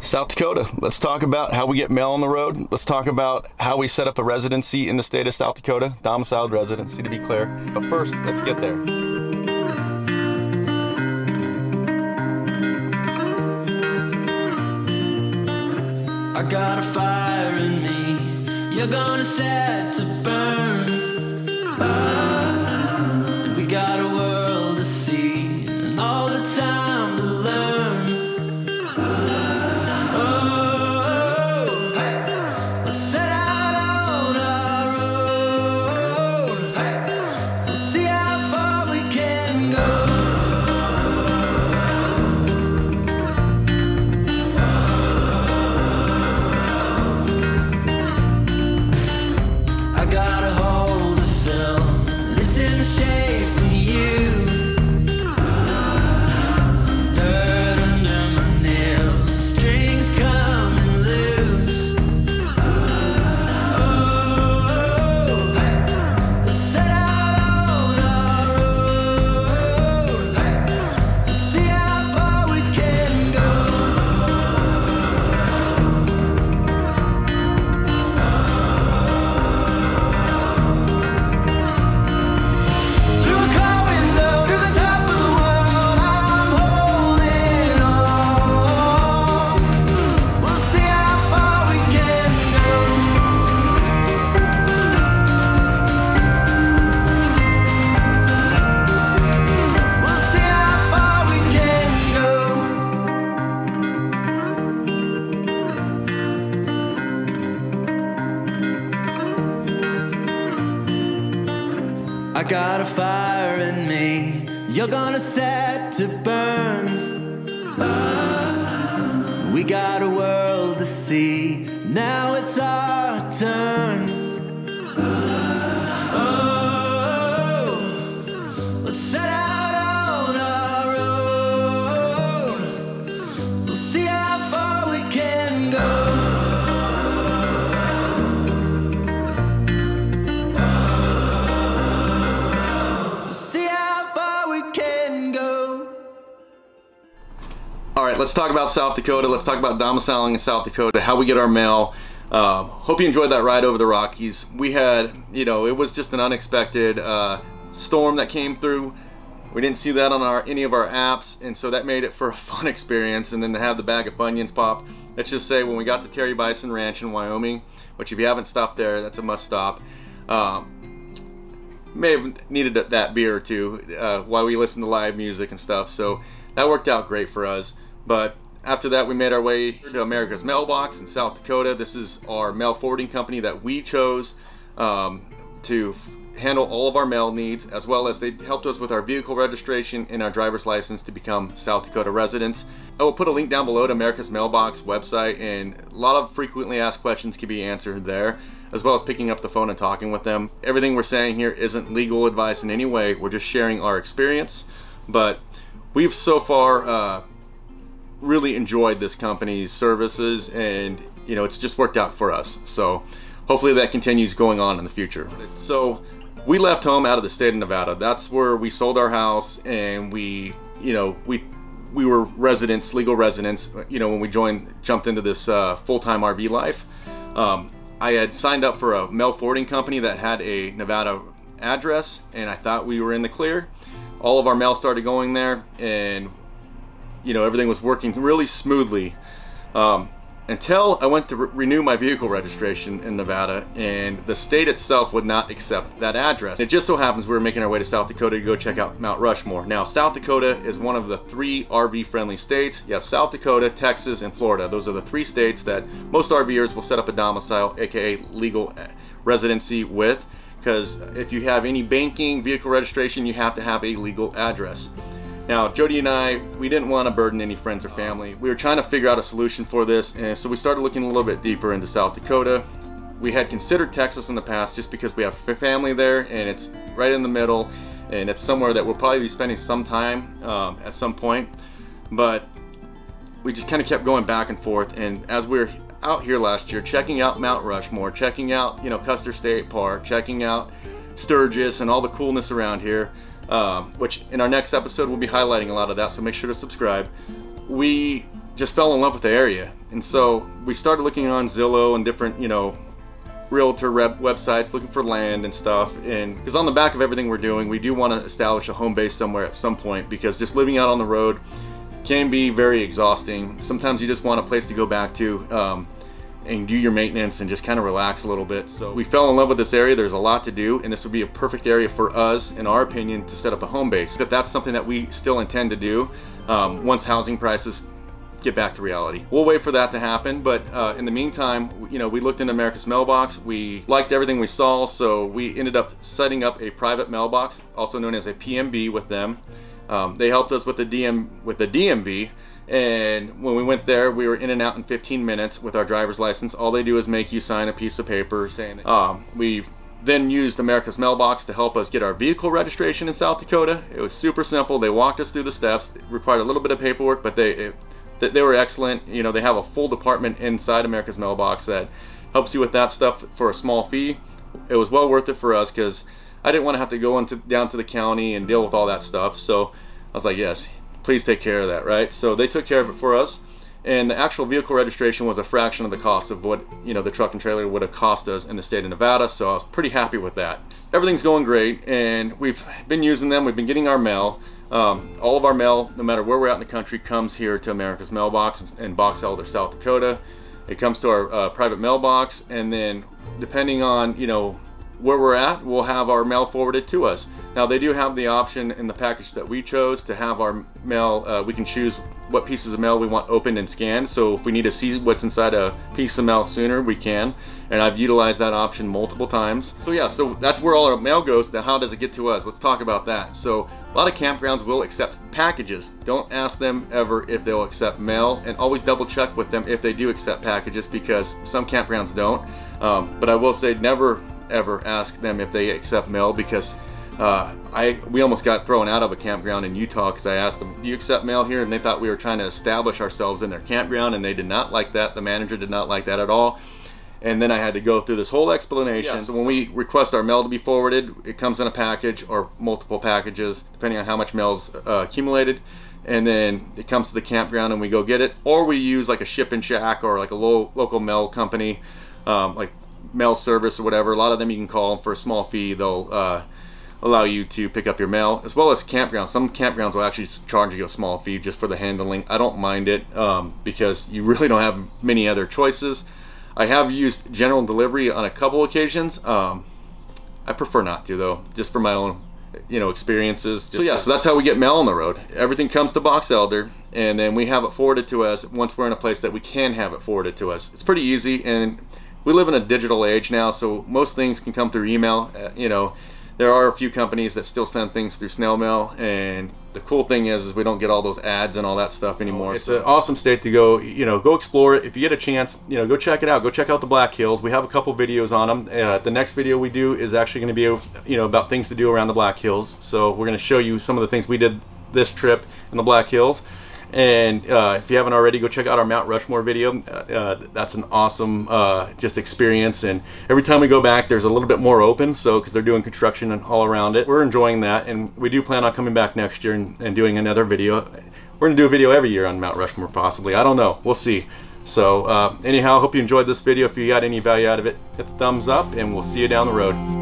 South Dakota. Let's talk about how we get mail on the road. Let's talk about how we set up a residency in the state of South Dakota, domiciled residency to be clear. But first, let's get there. I got a fire in me. You're gonna set to burn. We got a world to see and all the time to learn. I got a fire in me, you're gonna set to burn. We got a world to see, now it's our turn. Let's talk about South Dakota. Let's talk about domiciling in South Dakota, how we get our mail. Hope you enjoyed that ride over the Rockies. We had, you know, it was just an unexpected storm that came through. We didn't see that on any of our apps, and so that made it for a fun experience. And then to have the bag of Funyuns pop, let's just say when we got to Terry Bison Ranch in Wyoming, which if you haven't stopped there, that's a must stop. May have needed that beer or two while we listened to live music and stuff. So that worked out great for us. But after that, we made our way to America's Mailbox in South Dakota. This is our mail forwarding company that we chose to handle all of our mail needs, as well as they helped us with our vehicle registration and our driver's license to become South Dakota residents. I will put a link down below to America's Mailbox website, and a lot of frequently asked questions can be answered there, as well as picking up the phone and talking with them. Everything we're saying here isn't legal advice in any way. We're just sharing our experience, but we've so far really enjoyed this company's services, and you know, it's just worked out for us, so hopefully that continues going on in the future. So we left home out of the state of Nevada. That's where we sold our house, and we, you know, we were residents, legal residents, you know, when we jumped into this full-time RV life. I had signed up for a mail forwarding company that had a Nevada address, and I thought we were in the clear. All of our mail started going there, and you know, everything was working really smoothly until I went to renew my vehicle registration in Nevada, and the state itself would not accept that address. It just so happens we were making our way to South Dakota to go check out Mount Rushmore. Now, South Dakota is one of the 3 RV-friendly states. You have South Dakota, Texas, and Florida. Those are the 3 states that most RVers will set up a domicile, aka legal residency with, because if you have any banking, vehicle registration, you have to have a legal address. Now, Jody and I, we didn't want to burden any friends or family. We were trying to figure out a solution for this, and so we started looking a little bit deeper into South Dakota. We had considered Texas in the past just because we have family there, and it's right in the middle, and it's somewhere that we'll probably be spending some time at some point. But we just kind of kept going back and forth, and as we were out here last year, checking out Mount Rushmore, checking out, you know, Custer State Park, checking out Sturgis and all the coolness around here, which in our next episode we'll be highlighting a lot of that, so make sure to subscribe. We just fell in love with the area. And so we started looking on Zillow and different, you know, realtor websites, looking for land and stuff. And because on the back of everything we're doing, we do want to establish a home base somewhere at some point, because just living out on the road can be very exhausting. Sometimes you just want a place to go back to and do your maintenance and just kind of relax a little bit. So we fell in love with this area. There's a lot to do, and this would be a perfect area for us, in our opinion, to set up a home base. That's something that we still intend to do once housing prices get back to reality. We'll wait for that to happen, but in the meantime, you know, we looked into America's Mailbox. We liked everything we saw, so we ended up setting up a private mailbox, also known as a PMB, with them. They helped us with the DMV, and when we went there, we were in and out in 15 minutes with our driver's license. All they do is make you sign a piece of paper saying. We then used America's Mailbox to help us get our vehicle registration in South Dakota. It was super simple. They walked us through the steps. It required a little bit of paperwork, but they were excellent. You know, they have a full department inside America's Mailbox that helps you with that stuff for a small fee. It was well worth it for us, because I didn't want to have to go down to the county and deal with all that stuff. So I was like, yes, please take care of that, right? So they took care of it for us, and the actual vehicle registration was a fraction of the cost of what, you know, the truck and trailer would have cost us in the state of Nevada. So I was pretty happy with that. Everything's going great, and we've been using them. We've been getting our mail. All of our mail, no matter where we're at in the country, comes here to America's Mailbox in Box Elder, South Dakota. It comes to our private mailbox, and then depending on, you know, where we're at, we'll have our mail forwarded to us. Now, they do have the option in the package that we chose to have our mail, we can choose what pieces of mail we want opened and scanned. So if we need to see what's inside a piece of mail sooner, we can. And I've utilized that option multiple times. So yeah, so that's where all our mail goes. Now, how does it get to us? Let's talk about that. So a lot of campgrounds will accept packages. Don't ask them ever if they'll accept mail, and always double check with them if they do accept packages, because some campgrounds don't. But I will say, never ever ask them if they accept mail, because we almost got thrown out of a campground in Utah because I asked them, do you accept mail here? And they thought we were trying to establish ourselves in their campground, and they did not like that. The manager did not like that at all. And then I had to go through this whole explanation. Yeah, so when we request our mail to be forwarded, it comes in a package or multiple packages, depending on how much mail's accumulated. And then it comes to the campground and we go get it. Or we use like a ship and shack or like a local mail company, like mail service or whatever. A lot of them you can call for a small fee. They'll allow you to pick up your mail, as well as campgrounds. Some campgrounds will actually charge you a small fee just for the handling. I don't mind it because you really don't have many other choices. I have used general delivery on a couple occasions. I prefer not to, though, just for my own, you know, experiences. So yeah, so that's how we get mail on the road. Everything comes to Box Elder, and then we have it forwarded to us once we're in a place that we can have it forwarded to us. It's pretty easy, and we live in a digital age now, so most things can come through email. You know, there are a few companies that still send things through snail mail, and the cool thing is we don't get all those ads and all that stuff anymore. It's an awesome state to go, you know, go explore it. If you get a chance, you know, go check it out. Go check out the Black Hills. We have a couple videos on them. The next video we do is actually going to be, you know, about things to do around the Black Hills. So we're going to show you some of the things we did this trip in the Black Hills. And if you haven't already, go check out our Mount Rushmore video. That's an awesome just experience, and every time we go back there's a little bit more open, so because they're doing construction and all around it. We're enjoying that, and we do plan on coming back next year and doing another video. We're gonna do a video every year on Mount Rushmore, possibly. I don't know, we'll see. So anyhow, hope you enjoyed this video. If you got any value out of it, hit the thumbs up, and we'll see you down the road.